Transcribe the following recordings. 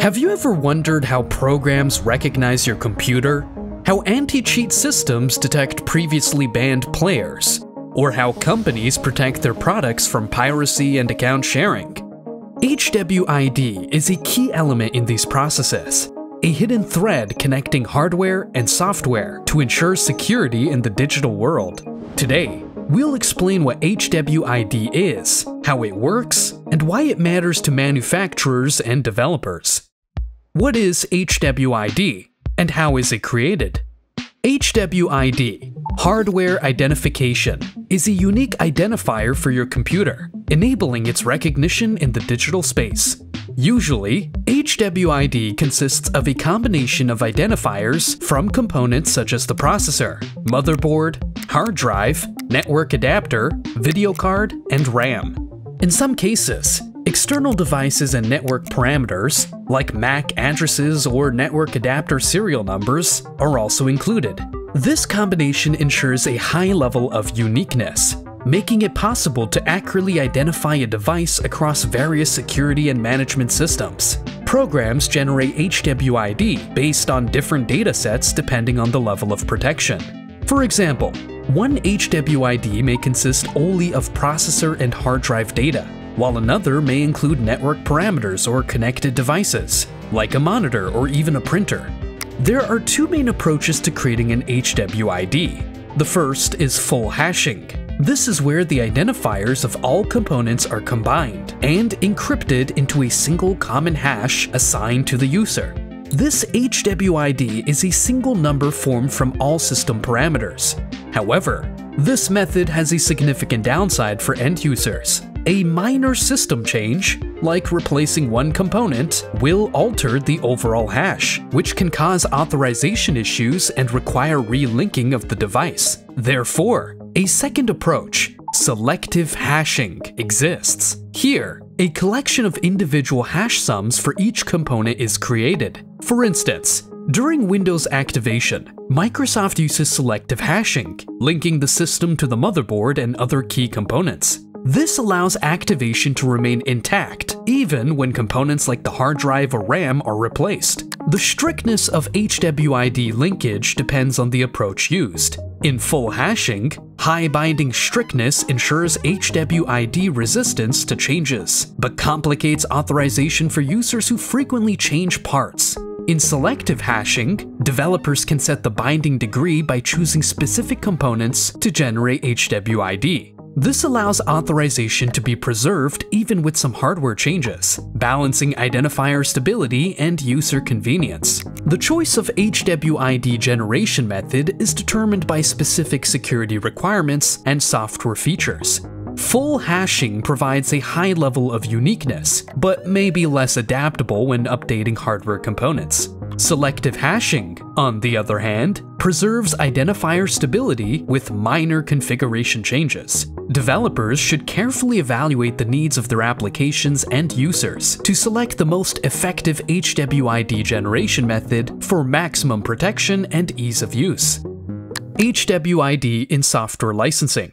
Have you ever wondered how programs recognize your computer? How anti-cheat systems detect previously banned players? Or how companies protect their products from piracy and account sharing? HWID is a key element in these processes, a hidden thread connecting hardware and software to ensure security in the digital world. Today, we'll explain what HWID is, how it works, and why it matters to manufacturers and developers. What is HWID, and how is it created? HWID, hardware identification, is a unique identifier for your computer, enabling its recognition in the digital space. Usually, HWID consists of a combination of identifiers from components such as the processor, motherboard, hard drive, network adapter, video card, and RAM. In some cases, external devices and network parameters, like MAC addresses or network adapter serial numbers, are also included. This combination ensures a high level of uniqueness, making it possible to accurately identify a device across various security and management systems. Programs generate HWID based on different datasets depending on the level of protection. For example, one HWID may consist only of processor and hard drive data, while another may include network parameters or connected devices, like a monitor or even a printer. There are two main approaches to creating an HWID. The first is full hashing. This is where the identifiers of all components are combined and encrypted into a single common hash assigned to the user. This HWID is a single number formed from all system parameters. However, this method has a significant downside for end users. A minor system change, like replacing one component, will alter the overall hash, which can cause authorization issues and require relinking of the device. Therefore, a second approach, selective hashing, exists. Here, a collection of individual hash sums for each component is created. For instance, during Windows activation, Microsoft uses selective hashing, linking the system to the motherboard and other key components. This allows activation to remain intact, even when components like the hard drive or RAM are replaced. The strictness of HWID linkage depends on the approach used. In full hashing, high binding strictness ensures HWID resistance to changes, but complicates authorization for users who frequently change parts. In selective hashing, developers can set the binding degree by choosing specific components to generate HWID. This allows authorization to be preserved even with some hardware changes, balancing identifier stability and user convenience. The choice of HWID generation method is determined by specific security requirements and software features. Full hashing provides a high level of uniqueness, but may be less adaptable when updating hardware components. Selective hashing, on the other hand, preserves identifier stability with minor configuration changes. Developers should carefully evaluate the needs of their applications and users to select the most effective HWID generation method for maximum protection and ease of use. HWID in software licensing.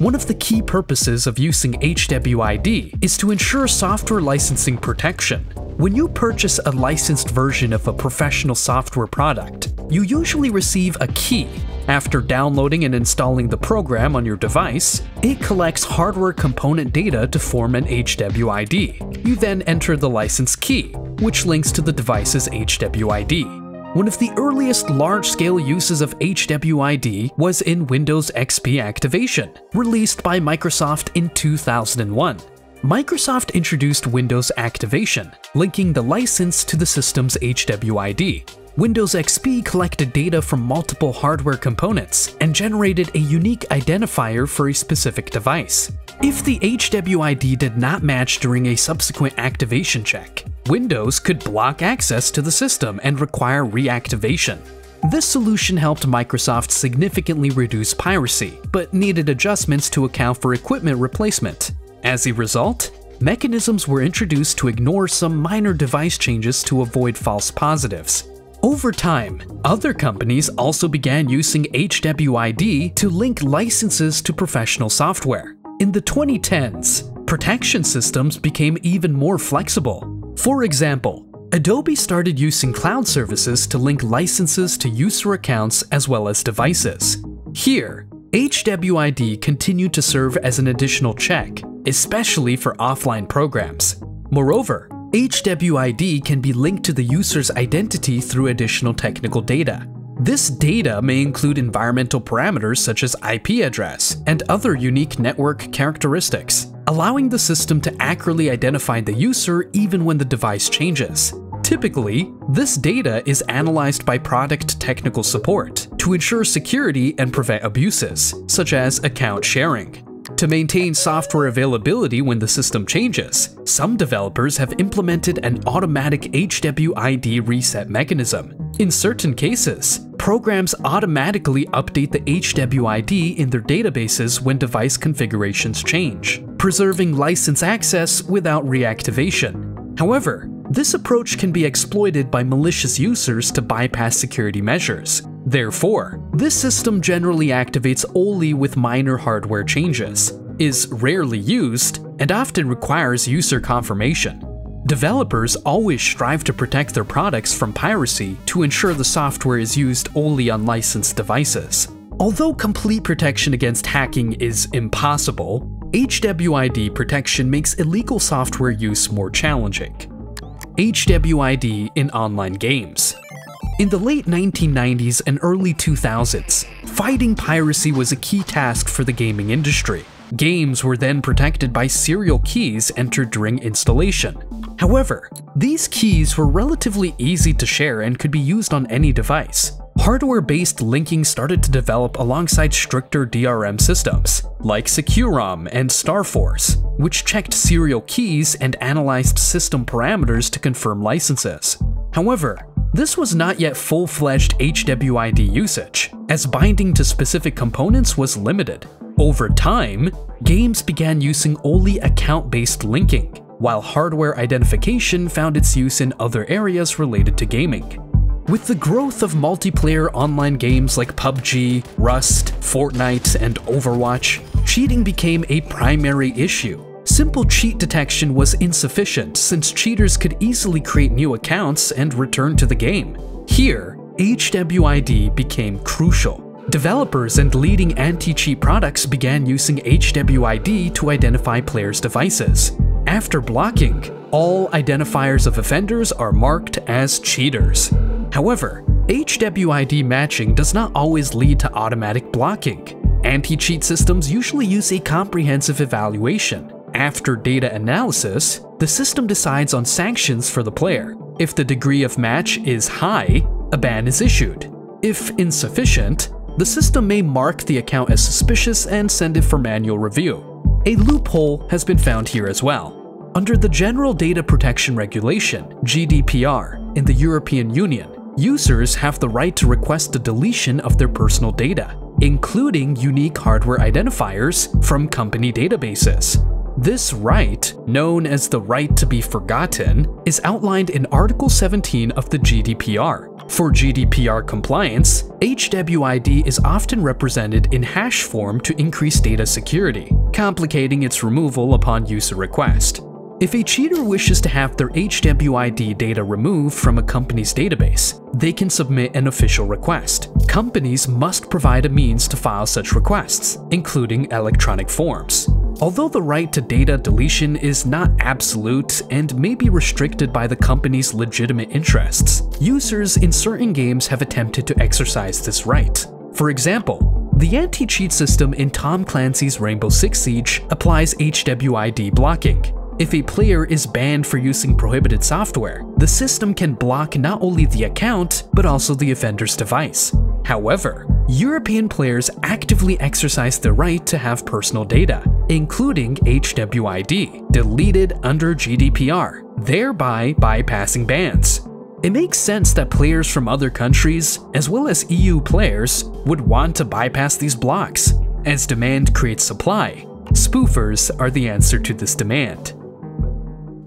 One of the key purposes of using HWID is to ensure software licensing protection. When you purchase a licensed version of a professional software product, you usually receive a key. After downloading and installing the program on your device, it collects hardware component data to form an HWID. You then enter the license key, which links to the device's HWID. One of the earliest large-scale uses of HWID was in Windows XP Activation, released by Microsoft in 2001. Microsoft introduced Windows Activation, linking the license to the system's HWID. Windows XP collected data from multiple hardware components and generated a unique identifier for a specific device. If the HWID did not match during a subsequent activation check, Windows could block access to the system and require reactivation. This solution helped Microsoft significantly reduce piracy, but needed adjustments to account for equipment replacement. As a result, mechanisms were introduced to ignore some minor device changes to avoid false positives. Over time, other companies also began using HWID to link licenses to professional software. In the 2010s, protection systems became even more flexible. For example, Adobe started using cloud services to link licenses to user accounts as well as devices. Here, HWID continued to serve as an additional check, especially for offline programs. Moreover, HWID can be linked to the user's identity through additional technical data. This data may include environmental parameters such as IP address and other unique network characteristics, allowing the system to accurately identify the user even when the device changes. Typically, this data is analyzed by product technical support to ensure security and prevent abuses, such as account sharing. To maintain software availability when the system changes, some developers have implemented an automatic HWID reset mechanism. In certain cases, programs automatically update the HWID in their databases when device configurations change, preserving license access without reactivation. However, this approach can be exploited by malicious users to bypass security measures. Therefore, this system generally activates only with minor hardware changes, is rarely used, and often requires user confirmation. Developers always strive to protect their products from piracy to ensure the software is used only on licensed devices. Although complete protection against hacking is impossible, HWID protection makes illegal software use more challenging. HWID in online games. In the late 1990s and early 2000s, fighting piracy was a key task for the gaming industry. Games were then protected by serial keys entered during installation. However, these keys were relatively easy to share and could be used on any device. Hardware-based linking started to develop alongside stricter DRM systems, like SecuROM and Starforce, which checked serial keys and analyzed system parameters to confirm licenses. However, this was not yet full-fledged HWID usage, as binding to specific components was limited. Over time, games began using only account-based linking, while hardware identification found its use in other areas related to gaming. With the growth of multiplayer online games like PUBG, Rust, Fortnite, and Overwatch, cheating became a primary issue. Simple cheat detection was insufficient since cheaters could easily create new accounts and return to the game. Here, HWID became crucial. Developers and leading anti-cheat products began using HWID to identify players' devices. After blocking, all identifiers of offenders are marked as cheaters. However, HWID matching does not always lead to automatic blocking. Anti-cheat systems usually use a comprehensive evaluation. After data analysis, the system decides on sanctions for the player. If the degree of match is high, a ban is issued. If insufficient, the system may mark the account as suspicious and send it for manual review. A loophole has been found here as well. Under the General Data Protection Regulation, GDPR, in the European Union, users have the right to request the deletion of their personal data, including unique hardware identifiers from company databases. This right, known as the right to be forgotten, is outlined in Article 17 of the GDPR. For GDPR compliance, HWID is often represented in hash form to increase data security, complicating its removal upon user request. If a cheater wishes to have their HWID data removed from a company's database, they can submit an official request. Companies must provide a means to file such requests, including electronic forms. Although the right to data deletion is not absolute and may be restricted by the company's legitimate interests, users in certain games have attempted to exercise this right. For example, the anti-cheat system in Tom Clancy's Rainbow Six Siege applies HWID blocking. If a player is banned for using prohibited software, the system can block not only the account, but also the offender's device. However, European players actively exercise the right to have personal data, including HWID, deleted under GDPR, thereby bypassing bans. It makes sense that players from other countries, as well as EU players, would want to bypass these blocks. As demand creates supply, spoofers are the answer to this demand.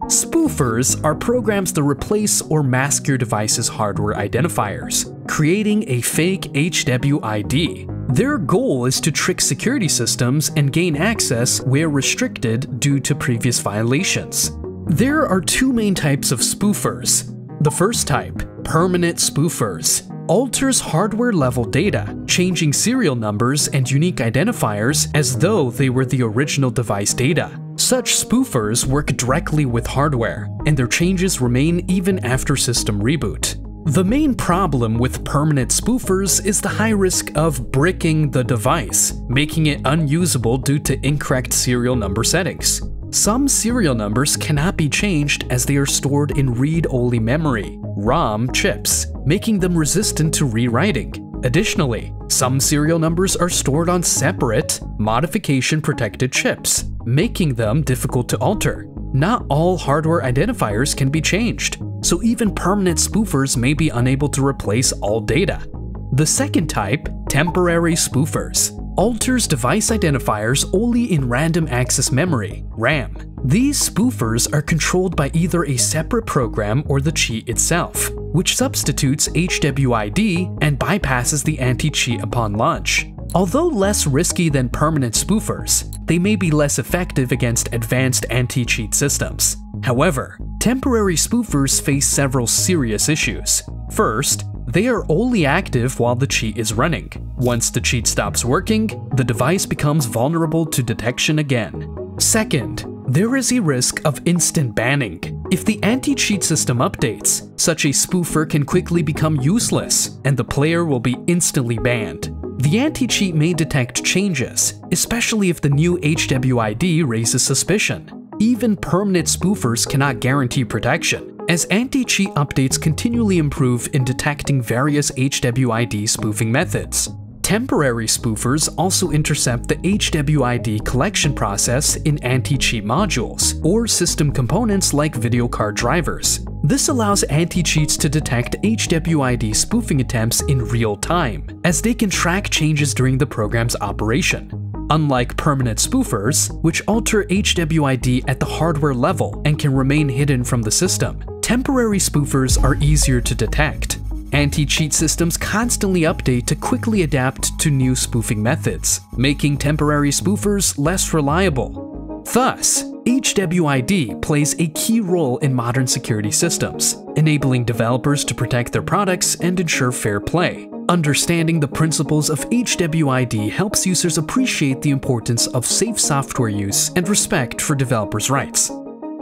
Spoofers are programs that replace or mask your device's hardware identifiers, creating a fake HWID. Their goal is to trick security systems and gain access where restricted due to previous violations. There are two main types of spoofers: The first type, permanent spoofers, alters hardware-level data, changing serial numbers and unique identifiers as though they were the original device data. Such spoofers work directly with hardware, and their changes remain even after system reboot. The main problem with permanent spoofers is the high risk of bricking the device, making it unusable due to incorrect serial number settings. Some serial numbers cannot be changed as they are stored in read-only memory, ROM chips, making them resistant to rewriting. Additionally, some serial numbers are stored on separate, modification-protected chips, making them difficult to alter. Not all hardware identifiers can be changed, so even permanent spoofers may be unable to replace all data. The second type, temporary spoofers, alters device identifiers only in random access memory, RAM. These spoofers are controlled by either a separate program or the cheat itself, which substitutes HWID and bypasses the anti-cheat upon launch. Although less risky than permanent spoofers, they may be less effective against advanced anti-cheat systems. However, temporary spoofers face several serious issues. First, they are only active while the cheat is running. Once the cheat stops working, the device becomes vulnerable to detection again. Second, there is a risk of instant banning. If the anti-cheat system updates, such a spoofer can quickly become useless, and the player will be instantly banned. The anti-cheat may detect changes, especially if the new HWID raises suspicion. Even permanent spoofers cannot guarantee protection, as anti-cheat updates continually improve in detecting various HWID spoofing methods. Temporary spoofers also intercept the HWID collection process in anti-cheat modules or system components like video card drivers. This allows anti-cheats to detect HWID spoofing attempts in real time, as they can track changes during the program's operation. Unlike permanent spoofers, which alter HWID at the hardware level and can remain hidden from the system, temporary spoofers are easier to detect. Anti-cheat systems constantly update to quickly adapt to new spoofing methods, making temporary spoofers less reliable. Thus, HWID plays a key role in modern security systems, enabling developers to protect their products and ensure fair play. Understanding the principles of HWID helps users appreciate the importance of safe software use and respect for developers' rights.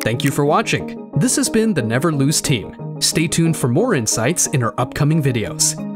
Thank you for watching. This has been the Neverlose team. Stay tuned for more insights in our upcoming videos.